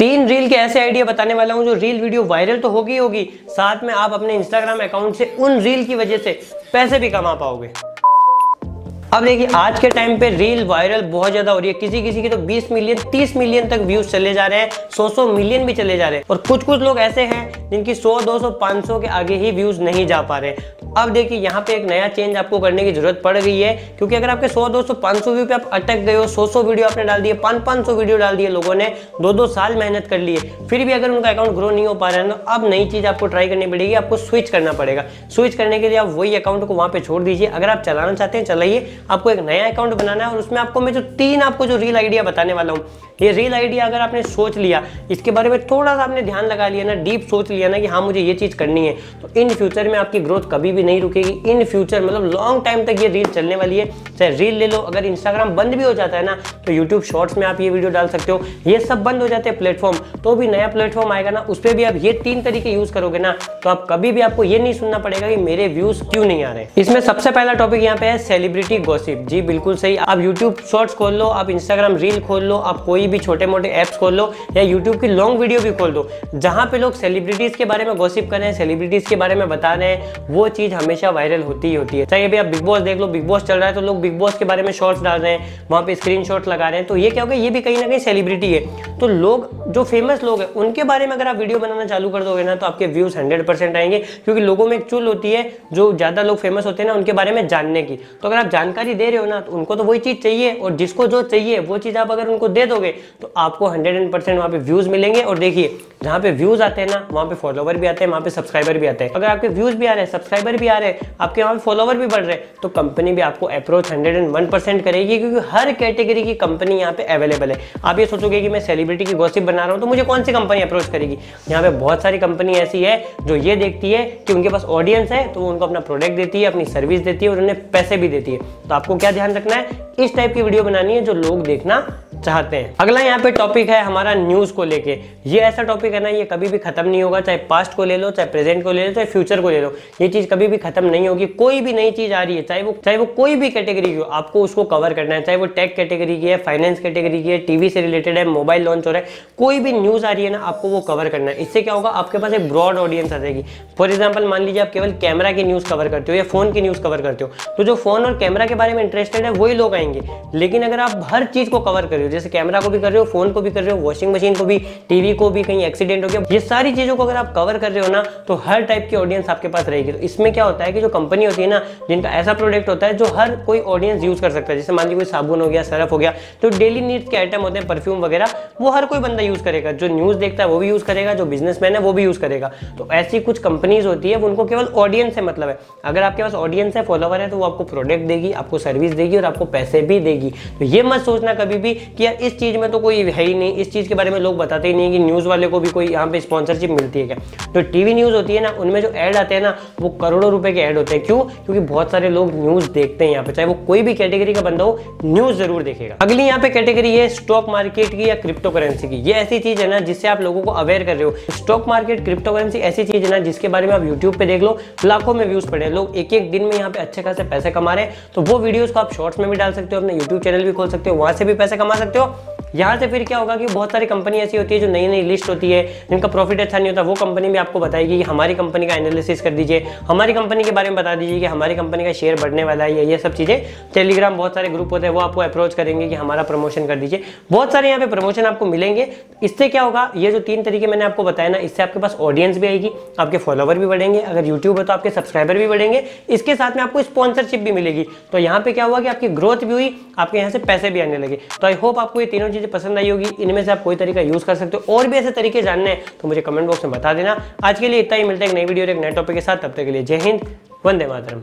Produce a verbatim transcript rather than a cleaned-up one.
तीन रील के ऐसे आइडिया बताने वाला हूं जो रील वीडियो वायरल तो होगी होगी, साथ में आप अपने इंस्टाग्राम अकाउंट से उन रील की वजह से पैसे भी कमा पाओगे। अब देखिए, आज के टाइम पे रील वायरल बहुत ज्यादा हो रही है। किसी किसी के तो बीस मिलियन तीस मिलियन तक व्यूज चले जा रहे हैं, सौ सौ मिलियन भी चले जा रहे हैं, और कुछ कुछ लोग ऐसे हैं जिनकी सौ, दो सौ, पाँच सौ के आगे ही व्यूज नहीं जा पा रहे। अब देखिए, यहाँ पे एक नया चेंज आपको करने की जरूरत पड़ गई है, क्योंकि अगर आपके सौ, दो सौ, पाँच सौ व्यू पे आप अटक गए हो, सौ सौ वीडियो आपने डाल दिए, पाँच सौ वीडियो डाल दिए, लोगों ने दो दो साल मेहनत कर ली है, फिर भी अगर उनका अकाउंट ग्रो नहीं हो पा रहा है ना, अब नई चीज आपको ट्राई करनी पड़ेगी, आपको स्विच करना पड़ेगा। स्विच करने के लिए आप वही अकाउंट को वहाँ पे छोड़ दीजिए। अगर आप चलाना चाहते हैं चलाइए, आपको एक नया अकाउंट बनाना है, और उसमें आपको मैं जो तीन आपको जो रील आइडिया बताने वाला हूँ, ये रील आइडिया अगर आपने सोच लिया, इसके बारे में थोड़ा सा आपने ध्यान लगा लिया ना, डीप सोच लिया ना कि हाँ मुझे ये चीज़ करनी है, तो इन फ्यूचर में आपकी ग्रोथ कभी भी नहीं रुकेगी। इन फ्यूचर मतलब लॉन्ग टाइम तक ये रील चलने वाली है। चाहे रील ले लो, अगर इंस्टाग्राम बंद भी हो जाता है ना, तो यूट्यूब शॉर्ट्स में आप ये वीडियो डाल सकते हो। ये सब बंद हो जाते हैं प्लेटफॉर्म, तो भी नया प्लेटफॉर्म आएगा ना, उस पर भी आप ये तीन तरीके यूज करोगे ना, तो आप कभी भी आपको ये नहीं सुनना पड़ेगा कि मेरे व्यूज क्यों नहीं आ रहे। इसमें सबसे पहला टॉपिक यहाँ पे है सेलिब्रिटी गॉसिप। जी बिल्कुल सही, आप यूट्यूब शॉर्ट्स खोल लो, आप इंस्टाग्राम रील खोल लो, आप कोई भी छोटे मोटे ऐप्स खोल लो, या यूट्यूब की लॉन्ग वीडियो भी खोल दो, जहां पे लोग सेलिब्रिटीज के बारे में गॉसिप कर रहे हैं, सेलिब्रिटीज के बारे में बता रहे हैं, वो चीज हमेशा वायरल होती ही होती है। चाहे अभी आप बिग बॉस देख लो, बिग बॉस चल रहा है तो लोग बिग बॉस के बारे में शॉर्ट्स डाल रहे हैं, वहां पे स्क्रीनशॉट लगा रहे हैं, तो ये क्या होगा, ये भी कहीं ना कहीं सेलिब्रिटी है। तो लोग जो फेमस लोग हैं उनके बारे में अगर आप वीडियो बनाना चालू कर दोगे ना, तो आपके व्यूज हंड्रेड परसेंट आएंगे, क्योंकि लोगों में एक चुल होती है जो ज्यादा लोग फेमस होते हैं ना, उनके बारे में जानने की। तो अगर आप जानकारी दे रहे हो ना, तो उनको तो वही चीज चाहिए, और जिसको जो चाहिए वो चीज आप अगर उनको दे दोगे तो आपको हंड्रेड परसेंट वहां पे व्यूज मिलेंगे। और देखिए, जहाँ पे व्यूज आते हैं ना, वहाँ पे फॉलोवर भी आते हैं, वहाँ पे सब्सक्राइबर भी आते हैं। अगर आपके व्यूज भी आ रहे हैं, सब्सक्राइबर भी आ रहे हैं, आपके वहाँ पे फॉलोवर भी बढ़ रहे हैं, तो कंपनी भी आपको अप्रोच हंड्रेड वन परसेंट करेगी, क्योंकि हर कैटेगरी की कंपनी यहाँ पे अवेलेबल है। आप ये सोचोगे कि मैं सेलिब्रिटी की गॉसिप बना रहा हूँ तो मुझे कौन सी कंपनी अप्रोच करेगी, यहाँ पे बहुत सारी कंपनी ऐसी है जो ये देखती है कि उनके पास ऑडियंस है, तो वो उनको अपना प्रोडक्ट देती है, अपनी सर्विस देती है, और उन्हें पैसे भी देती है। तो आपको क्या ध्यान रखना है, इस टाइप की वीडियो बनानी है जो लोग देखना चाहते हैं। अगला यहाँ पे टॉपिक है हमारा न्यूज को लेके। ये ऐसा टॉपिक है ना, ये कभी भी खत्म नहीं होगा, चाहे पास्ट को ले लो, चाहे प्रेजेंट को ले लो, चाहे फ्यूचर को ले लो, ये चीज कभी भी खत्म नहीं होगी। कोई भी नई चीज आ रही है, चाहे वो चाहे वो कोई भी कैटेगरी की हो, आपको उसको कवर करना है। चाहे वो टेक कैटेगरी की है, फाइनेंस कैटेगरी की है, टीवी से रिलेटेड है, मोबाइल लॉन्च हो रहा है, कोई भी न्यूज आ रही है ना, आपको वो कवर करना है। इससे क्या होगा, आपके पास एक ब्रॉड ऑडियंस आ जाएगी। फॉर एग्जाम्पल, मान लीजिए आप केवल कैमरा की न्यूज कवर करते हो या फोन की न्यूज कवर करते हो, तो जो फोन और कैमरा के बारे में इंटरेस्टेड है वही लोग आएंगे। लेकिन अगर आप हर चीज को कवर कर रहे हो, जैसे कैमरा को भी कर रहे हो, फोन को भी कर रहे हो, वॉशिंग मशीन को भी, टीवी को भी, कहीं एक्सीडेंट हो गया, ये सारी चीजों को अगर आप कवर कर रहे हो ना, तो हर टाइप की ऑडियंस आपके पास रहेगी। तो इसमें क्या होता है कि जो कंपनी होती है ना, जिनका ऐसा प्रोडक्ट होता है जो हर कोई ऑडियंस यूज कर सकता है, जैसे मान लीजिए कोई साबुन हो गया, सरफ हो गया, तो डेली नीड्स के आइटम होते हैं, परफ्यूम वगैरह, वो हर कोई बंदा यूज करेगा, जो न्यूज देखता है वो भी यूज करेगा, जो बिजनेसमैन है वो भी यूज करेगा। तो ऐसी कुछ कंपनीज होती है, उनको केवल ऑडियंस है मतलब है। अगर आपके पास ऑडियंस है, फॉलोवर है, तो वो आपको प्रोडक्ट देगी, आपको सर्विस देगी, और आपको पैसे भी देगी। तो ये मत सोचना कभी भी कि यार इस चीज में तो कोई है ही नहीं, इस चीज के बारे में लोग बताते ही नहीं, कि न्यूज वाले को भी कोई यहाँ पे स्पॉन्सरशिप मिलती है क्या। तो टीवी न्यूज होती है ना, उनमें जो ऐड आते हैं ना, वो करोड़ों रुपए के ऐड होते हैं। क्यों? क्योंकि बहुत सारे लोग न्यूज देखते हैं। यहाँ पे चाहे वो कोई भी कैटेगरी का बंदा हो, न्यूज जरूर देखेगा। अगली यहाँ पे कैटेगरी है स्टॉक मार्केट की या क्रिप्टो करेंसी की। ये ऐसी चीज है ना जिससे आप लोगों को अवेयर कर रहे हो। स्टॉक मार्केट, क्रिप्टो करेंसी ऐसी चीज है ना जिसके बारे में आप यूट्यूब पे देख लो, लाखों में व्यूज पड़े, लोग एक एक दिन में यहाँ पे अच्छे खासे पैसे कमा रहे हैं। तो वो वीडियोज को आप शॉर्ट्स में भी डाल सकते हो, अपने यूट्यूब चैनल भी खोल सकते हो, वहां से भी पैसे कमा सकते हो। यहाँ से फिर क्या होगा कि बहुत सारी कंपनी ऐसी होती है जो नई नई लिस्ट होती है, जिनका प्रॉफिट अच्छा नहीं होता, वो कंपनी भी आपको बताएगी कि हमारी कंपनी का एनालिसिस कर दीजिए, हमारी कंपनी के बारे में बता दीजिए कि हमारी कंपनी का शेयर बढ़ने वाला है, ये सब चीज़ें। टेलीग्राम बहुत सारे ग्रुप होते हैं, वो आपको अप्रोच करेंगे कि हमारा प्रमोशन कर दीजिए। बहुत सारे यहाँ पे प्रमोशन आपको मिलेंगे। इससे क्या होगा, ये जो तीन तरीके मैंने आपको बताया ना, इससे आपके पास ऑडियंस भी आएगी, आपके फॉलोवर भी बढ़ेंगे, अगर यूट्यूब है तो आपके सब्सक्राइबर भी बढ़ेंगे, इसके साथ में आपको स्पॉन्सरशिप भी मिलेगी। तो यहाँ पे क्या हुआ कि आपकी ग्रोथ भी हुई, आपके यहाँ से पैसे भी आने लगे। तो आई होप आपको ये तीनों पसंद आई होगी। इनमें से आप कोई तरीका यूज कर सकते हो। और भी ऐसे तरीके जानने हैं तो मुझे कमेंट बॉक्स में बता देना। आज के लिए इतना ही, मिलता है एक नई वीडियो और एक नए टॉपिक के साथ। तब तक के लिए जय हिंद, वंदे मातरम।